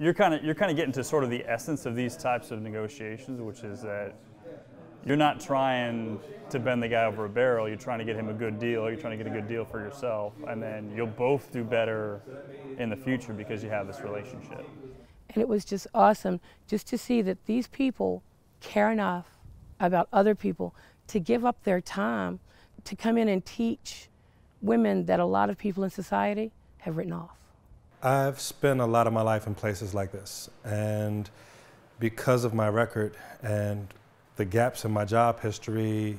you're kind of getting to sort of the essence of these types of negotiations, which is that you're not trying to bend the guy over a barrel. You're trying to get him a good deal. You're trying to get a good deal for yourself, and then you'll both do better in the future because you have this relationship. And it was just awesome just to see that these people care enough about other people to give up their time to come in and teach women that a lot of people in society have written off. I've spent a lot of my life in places like this, and because of my record and the gaps in my job history,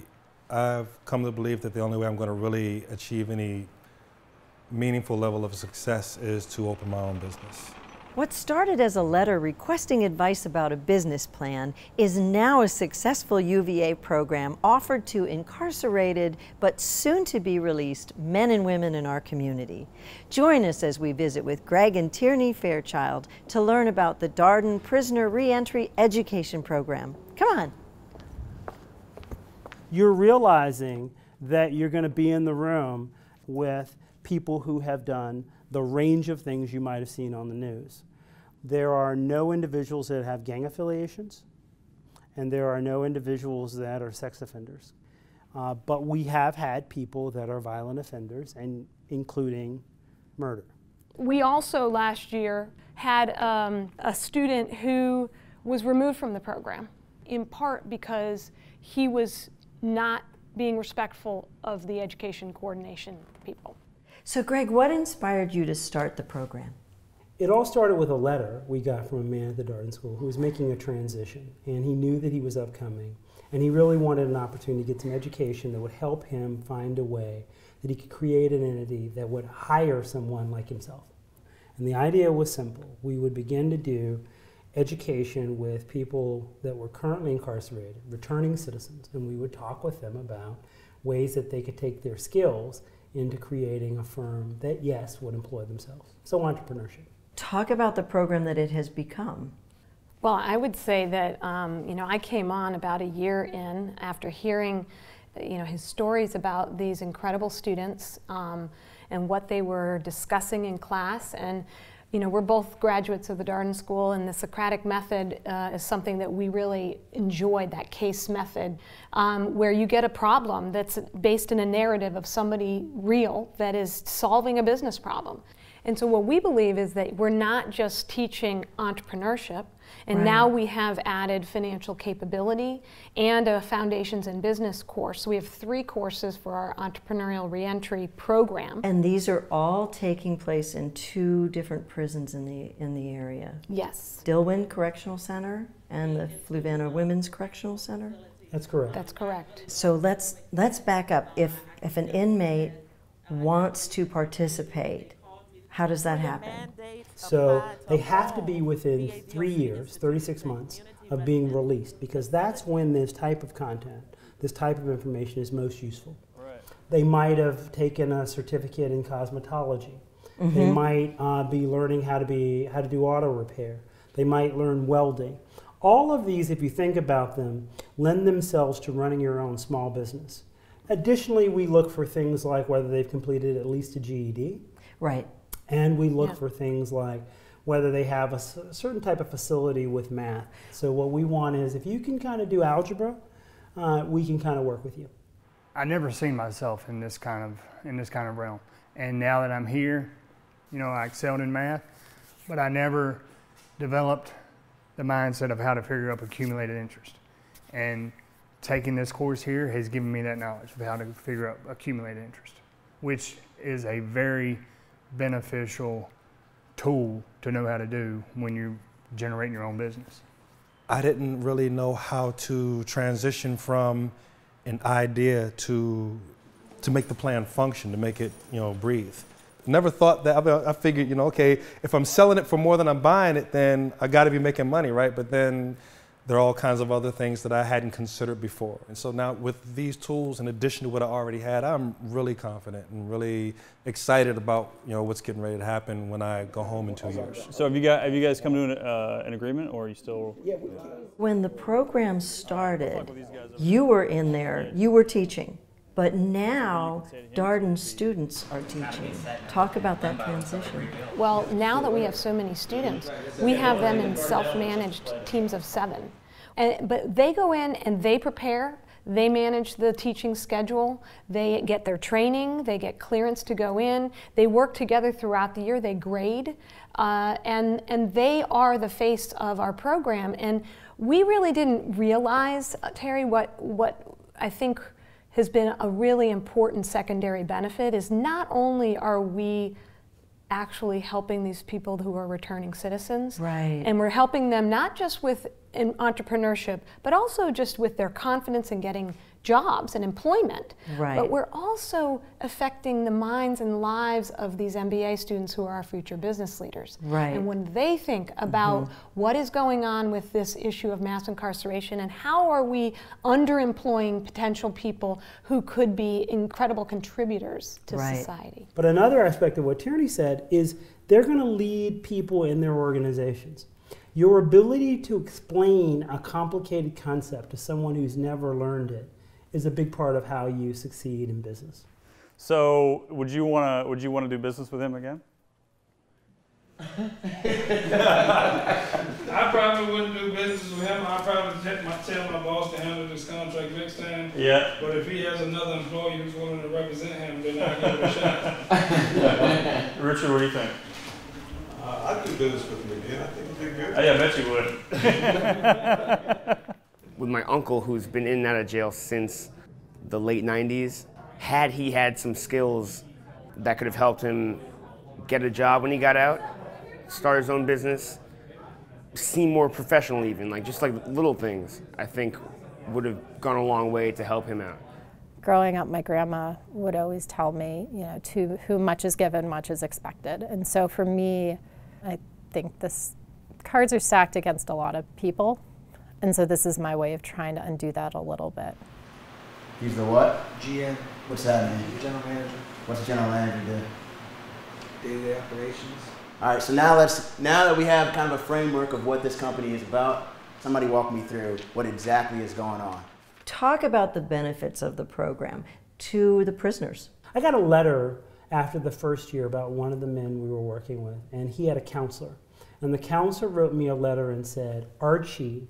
I've come to believe that the only way I'm going to really achieve any meaningful level of success is to open my own business. What started as a letter requesting advice about a business plan is now a successful UVA program offered to incarcerated but soon to be released men and women in our community. Join us as we visit with Greg and Tierney Fairchild to learn about the Darden Prisoner Reentry Education Program. Come on. You're realizing that you're going to be in the room with people who have done the range of things you might have seen on the news. There are no individuals that have gang affiliations, and there are no individuals that are sex offenders. But we have had people that are violent offenders, and including murder. We also last year had a student who was removed from the program, in part because he was not being respectful of the education coordination people. So Greg, what inspired you to start the program? It all started with a letter we got from a man at the Darden School who was making a transition, and he knew that he was upcoming, and he really wanted an opportunity to get some education that would help him find a way that he could create an entity that would hire someone like himself. And the idea was simple. We would begin to do education with people that were currently incarcerated, returning citizens, and we would talk with them about ways that they could take their skills into creating a firm that, yes, would employ themselves. So entrepreneurship. Talk about the program that it has become. Well, I would say that, you know, I came on about a year in after hearing, you know, his stories about these incredible students and what they were discussing in class. And, you know, we're both graduates of the Darden School, and the Socratic method is something that we really enjoyed, that case method, where you get a problem that's based in a narrative of somebody real that is solving a business problem. And so what we believe is that we're not just teaching entrepreneurship, and right. Now we have added financial capability and a foundations in business course. We have 3 courses for our entrepreneurial reentry program. And these are all taking place in 2 different prisons in the area. Yes. Dillwyn Correctional Center and the Fluvanna Women's Correctional Center. That's correct. That's correct. So let's back up. If an inmate wants to participate, how does that happen? So they have to be within 3 years, 36 months, of being released, because that's when this type of content, this type of information is most useful. Right. They might have taken a certificate in cosmetology. Mm-hmm. They might be learning how to do auto repair. They might learn welding. All of these, if you think about them, lend themselves to running your own small business. Additionally, we look for things like whether they've completed at least a GED. Right. And we look for things like whether they have a certain type of facility with math. So what we want is, if you can kind of do algebra, we can kind of work with you. I've never seen myself in this kind of realm. And now that I'm here, you know, I excelled in math, but I never developed the mindset of how to figure out accumulated interest. And taking this course here has given me that knowledge of how to figure out accumulated interest, which is a very beneficial tool to know how to do when you're generating your own business. I didn't really know how to transition from an idea to make the plan function, to make it, you know, breathe. Never thought that. I figured, you know, okay, if I'm selling it for more than I'm buying it, then I got to be making money, right? But then there are all kinds of other things that I hadn't considered before. And so now with these tools, in addition to what I already had, I'm really confident and really excited about, you know, what's getting ready to happen when I go home in 2 years. So have you guys come to an agreement, or are you still? When the program started, you were in there, you were teaching. But now, Darden students are teaching. Talk about that transition. Well, now that we have so many students, we have them in self-managed teams of 7. But they go in and they prepare. They manage the teaching schedule, they get their training, they get clearance to go in, they work together throughout the year, they grade, and they are the face of our program. And we really didn't realize, Terry, what I think has been a really important secondary benefit is not only are we actually helping these people who are returning citizens, right, and we're helping them not just with in entrepreneurship, but also just with their confidence in getting jobs and employment. Right. But we're also affecting the minds and lives of these MBA students who are our future business leaders. Right. And when they think about what is going on with this issue of mass incarceration and how are we underemploying potential people who could be incredible contributors to society. But another aspect of what Tierney said is they're going to lead people in their organizations. Your ability to explain a complicated concept to someone who's never learned it is a big part of how you succeed in business. So, would you want to do business with him again? I probably wouldn't do business with him. I'd probably tell my boss to handle this contract next time. Yeah. But if he has another employee who's willing to represent him, then I'll give it a shot. Richard, what do you think? I'd do business with him again. I think it'd be good. Yeah, I bet you would. With my uncle, who's been in and out of jail since the late 90s, had he had some skills that could have helped him get a job when he got out, start his own business, seem more professional even, like just like little things, I think would have gone a long way to help him out. Growing up, my grandma would always tell me, you know, to whom much is given, much is expected. And so for me, I think this cards are stacked against a lot of people. And so this is my way of trying to undo that a little bit. He's the what? GM. What's that mean? General manager. What's the general manager do? Day-to-day operations. All right, so now that we have kind of a framework of what this company is about, somebody walk me through what exactly is going on. Talk about the benefits of the program to the prisoners. I got a letter after the first year about one of the men we were working with, and he had a counselor. And the counselor wrote me a letter and said, Archie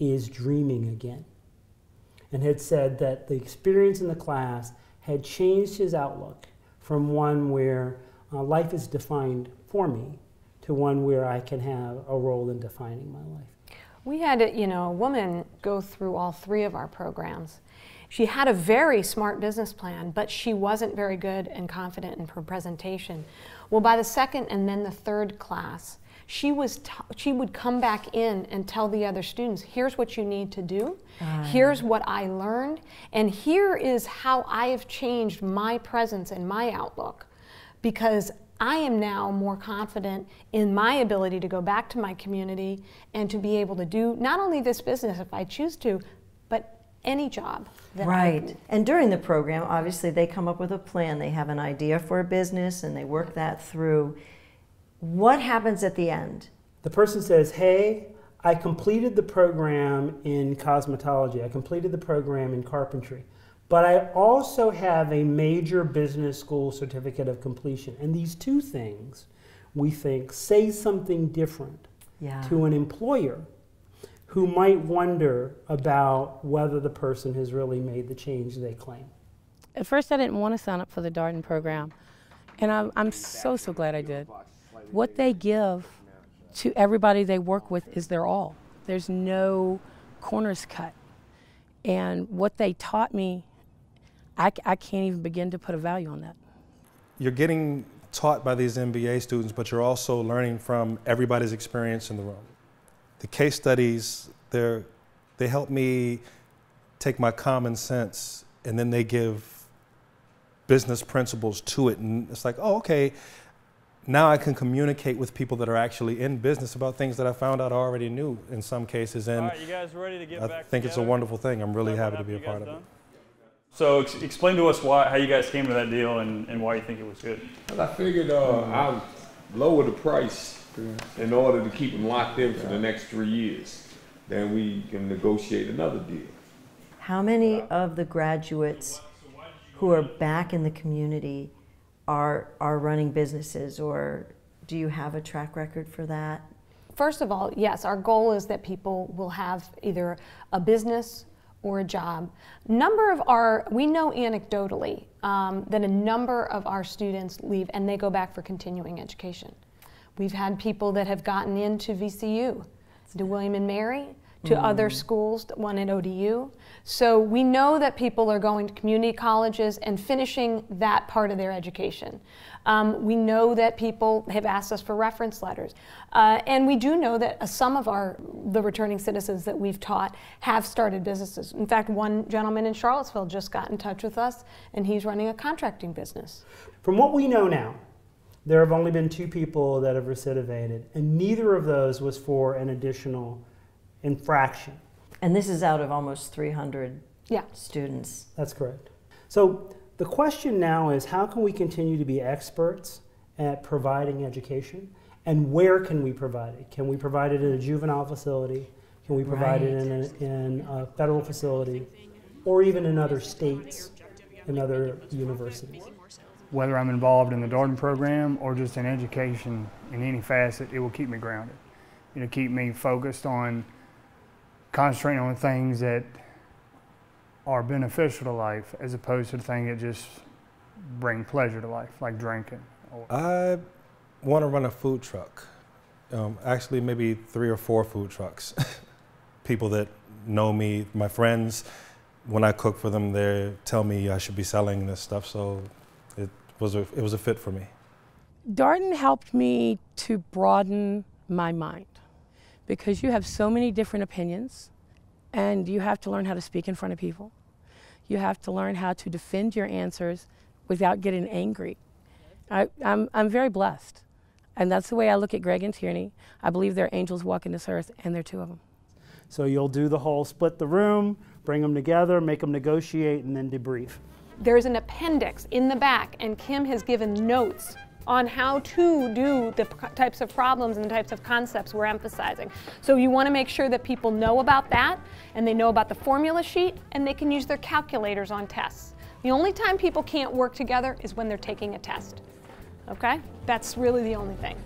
is dreaming again, and had said that the experience in the class had changed his outlook from one where life is defined for me to one where I can have a role in defining my life. We had, you know, a woman go through all 3 of our programs. She had a very smart business plan, but she wasn't very good and confident in her presentation. Well, by the second and then the third class, she would come back in and tell the other students, here's what you need to do, here's what I learned, and here is how I have changed my presence and my outlook, because I am now more confident in my ability to go back to my community and to be able to do not only this business if I choose to, but any job. Right. And during the program, obviously, they come up with a plan. They have an idea for a business and they work that through. What happens at the end? The person says, hey, I completed the program in cosmetology. I completed the program in carpentry. But I also have a major business school certificate of completion. And these two things, we think, say something different to an employer who might wonder about whether the person has really made the change they claim. At first, I didn't want to sign up for the Darden program. And I'm so, so glad I did. What they give to everybody they work with is their all. There's no corners cut. And what they taught me, I can't even begin to put a value on that. You're getting taught by these MBA students, but you're also learning from everybody's experience in the room. The case studies, they help me take my common sense, and then they give business principles to it. And it's like, oh, okay, now I can communicate with people that are actually in business about things that I found out I already knew in some cases. And all right, you guys ready to get back together? It's a wonderful thing. I'm really happy to be a part of it. So explain to us how you guys came to that deal and why you think it was good. Well, I figured I'd lower the price in order to keep them locked in for the next 3 years. Then we can negotiate another deal. How many of the graduates who are back in the community are running businesses, or do you have a track record for that? First of all, yes, our goal is that people will have either a business or a job. We know anecdotally that a number of our students leave and they go back for continuing education. We've had people that have gotten into VCU, to William and Mary, to other schools, one at ODU. So we know that people are going to community colleges and finishing that part of their education. We know that people have asked us for reference letters. And we do know that some of the returning citizens that we've taught have started businesses. In fact, one gentleman in Charlottesville just got in touch with us, and he's running a contracting business. From what we know now, there have only been 2 people that have recidivated, and neither of those was for an additional infraction. And this is out of almost 300 students. That's correct. So the question now is, how can we continue to be experts at providing education, and where can we provide it? Can we provide it in a juvenile facility? Can we provide it in a federal facility, or even in other states, in other universities? Whether I'm involved in the Darden program or just in education in any facet, it will keep me grounded. It'll keep me focused on concentrating on things that are beneficial to life, as opposed to the things that just bring pleasure to life, like drinking. I want to run a food truck. Actually, maybe 3 or 4 food trucks. People that know me, my friends, when I cook for them, they tell me I should be selling this stuff, so it was a fit for me. Darden helped me to broaden my mind, because you have so many different opinions, and you have to learn how to speak in front of people. You have to learn how to defend your answers without getting angry. I'm very blessed, and that's the way I look at Greg and Tierney. I believe they're angels walking this earth, and they're 2 of them. So you'll do the whole split the room, bring them together, make them negotiate, and then debrief. There's an appendix in the back, and Kim has given notes on how to do the types of problems and the types of concepts we're emphasizing. So you want to make sure that people know about that, and they know about the formula sheet, and they can use their calculators on tests. The only time people can't work together is when they're taking a test. Okay? That's really the only thing.